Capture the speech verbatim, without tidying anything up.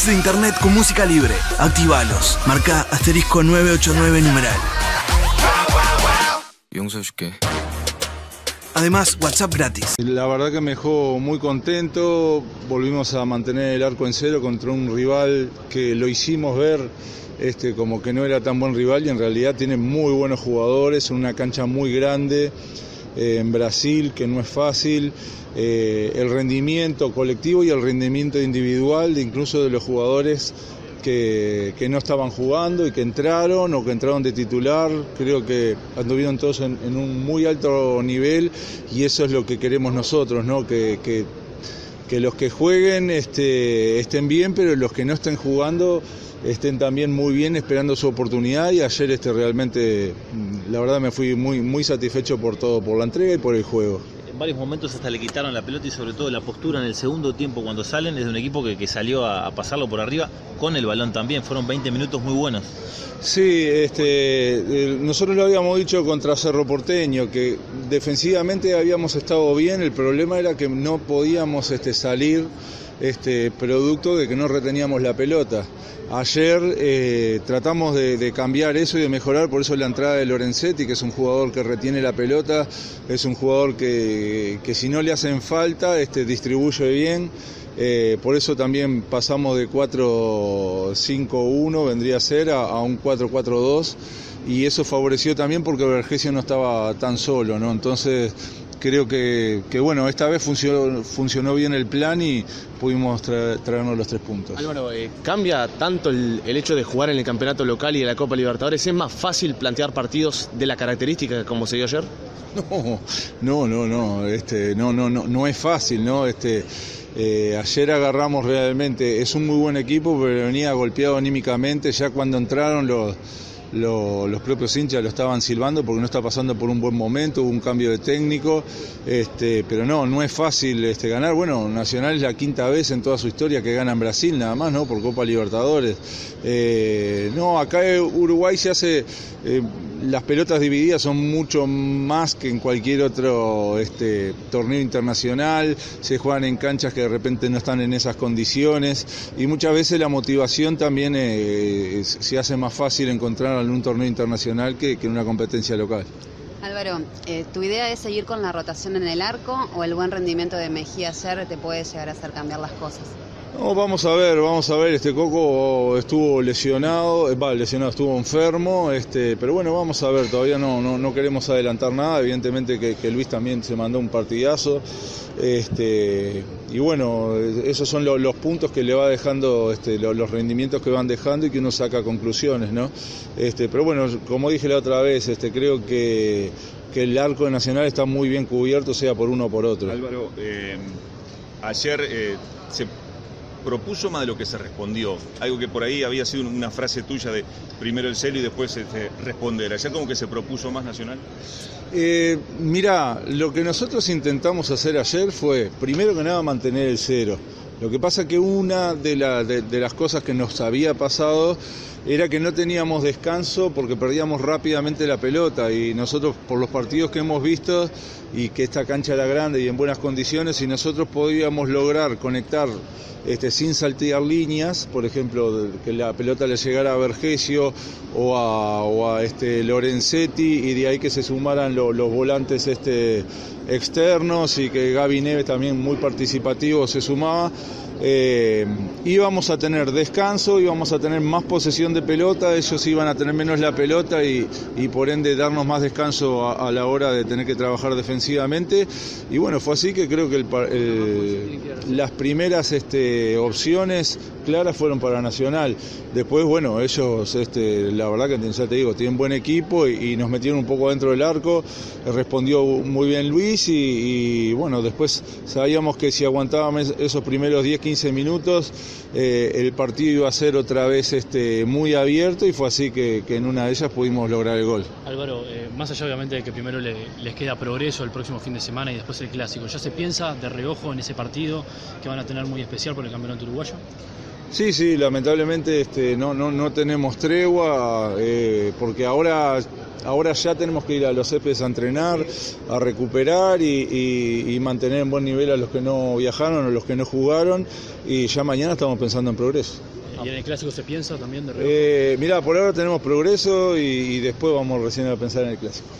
packs de internet con música libre. Actívalos. Marca asterisco nueve ocho nueve numeral. Además, WhatsApp gratis. La verdad que me dejó muy contento. Volvimos a mantener el arco en cero contra un rival que lo hicimos ver este, como que no era tan buen rival, y en realidad tiene muy buenos jugadores, una cancha muy grande eh, en Brasil, que no es fácil. Eh, el rendimiento colectivo y el rendimiento individual, de incluso de los jugadores Que, que no estaban jugando y que entraron o que entraron de titular, creo que anduvieron todos en, en un muy alto nivel, y eso es lo que queremos nosotros, ¿no? Que, que, que los que jueguen este, estén bien, pero los que no estén jugando estén también muy bien, esperando su oportunidad. Y ayer este, realmente, la verdad, me fui muy, muy satisfecho por todo, por la entrega y por el juego. Varios momentos hasta le quitaron la pelota, y sobre todo la postura en el segundo tiempo cuando salen es de un equipo que, que salió a, a pasarlo por arriba con el balón también. Fueron veinte minutos muy buenos. Sí, este, nosotros lo habíamos dicho contra Cerro Porteño, que defensivamente habíamos estado bien. El problema era que no podíamos este, salir este, producto de que no reteníamos la pelota. Ayer eh, tratamos de, de cambiar eso y de mejorar, por eso la entrada de Lorenzetti, que es un jugador que retiene la pelota, es un jugador que, que si no le hacen falta, este, distribuye bien, eh, por eso también pasamos de cuatro cinco uno, vendría a ser, a, a un cuatro cuatro dos, y eso favoreció también porque Bergesio no estaba tan solo, ¿no? Entonces creo que, que bueno, esta vez funcionó, funcionó bien el plan y pudimos tra traernos los tres puntos. Álvaro, eh, ¿cambia tanto el, el hecho de jugar en el campeonato local y en la Copa Libertadores? ¿Es más fácil plantear partidos de la característica como se dio ayer? No, no, no, no, este, no, no, no, no es fácil, ¿no? Este, eh, ayer agarramos realmente, es un muy buen equipo, pero venía golpeado anímicamente. Ya cuando entraron los... Lo, los propios hinchas lo estaban silbando porque no está pasando por un buen momento, hubo un cambio de técnico, este, pero no, no es fácil este, ganar. Bueno, Nacional es la quinta vez en toda su historia que gana en Brasil, nada más, ¿no? Por Copa Libertadores. Eh, no, acá Uruguay se hace, eh, las pelotas divididas son mucho más que en cualquier otro este, torneo internacional, se juegan en canchas que de repente no están en esas condiciones, y muchas veces la motivación también eh, se hace más fácil encontrar en un torneo internacional que, que en una competencia local. Álvaro, eh, ¿tu idea es seguir con la rotación en el arco o el buen rendimiento de Mejía Sergue te puede llegar a hacer cambiar las cosas? No, vamos a ver, vamos a ver, este Coco estuvo lesionado, va, lesionado, estuvo enfermo, este, pero bueno, vamos a ver, todavía no, no, no queremos adelantar nada, evidentemente que, que Luis también se mandó un partidazo, este, y bueno, esos son lo, los puntos que le va dejando, este, lo, los rendimientos que van dejando y que uno saca conclusiones, ¿no? Este, pero bueno, como dije la otra vez, este, creo que, que el arco de Nacional está muy bien cubierto, sea por uno o por otro. Álvaro, eh, ayer eh, se propuso más de lo que se respondió, algo que por ahí había sido una frase tuya de primero el celo y después este, responder. ¿Ayer como que se propuso más Nacional? Eh, mirá, lo que nosotros intentamos hacer ayer fue, primero que nada, mantener el cero. Lo que pasa que una de, la, de, de las cosas que nos había pasado era que no teníamos descanso porque perdíamos rápidamente la pelota, y nosotros por los partidos que hemos visto y que esta cancha era grande y en buenas condiciones, si nosotros podíamos lograr conectar este, sin saltear líneas, por ejemplo, que la pelota le llegara a Bergesio o a, o a este, Lorenzetti, y de ahí que se sumaran lo, los volantes este, externos, y que Gaby Neves también muy participativo se sumaba. Eh, íbamos a tener descanso, íbamos a tener más posesión de pelota, ellos iban a tener menos la pelota y, y por ende darnos más descanso a, a la hora de tener que trabajar defensivamente. Y bueno, fue así que creo que el, el, las primeras este, opciones claras fueron para Nacional. Después, bueno, ellos, este, la verdad que ya te digo, tienen buen equipo y, y nos metieron un poco dentro del arco, respondió muy bien Luis y, y bueno, después sabíamos que si aguantábamos esos primeros diez quince minutos, eh, el partido iba a ser otra vez este, muy abierto, y fue así que, que en una de ellas pudimos lograr el gol. Álvaro, eh, más allá obviamente de que primero le, les queda Progreso el próximo fin de semana y después el Clásico, ¿ya se piensa de reojo en ese partido que van a tener muy especial por el campeonato uruguayo? Sí, sí, lamentablemente este, no, no, no tenemos tregua, eh, porque ahora, ahora ya tenemos que ir a los céspedes a entrenar, a recuperar y, y, y mantener en buen nivel a los que no viajaron, a los que no jugaron, y ya mañana estamos pensando en Progreso. ¿Y en el Clásico se piensa también de reojo? Eh, mirá, por ahora tenemos Progreso y, y después vamos recién a pensar en el Clásico.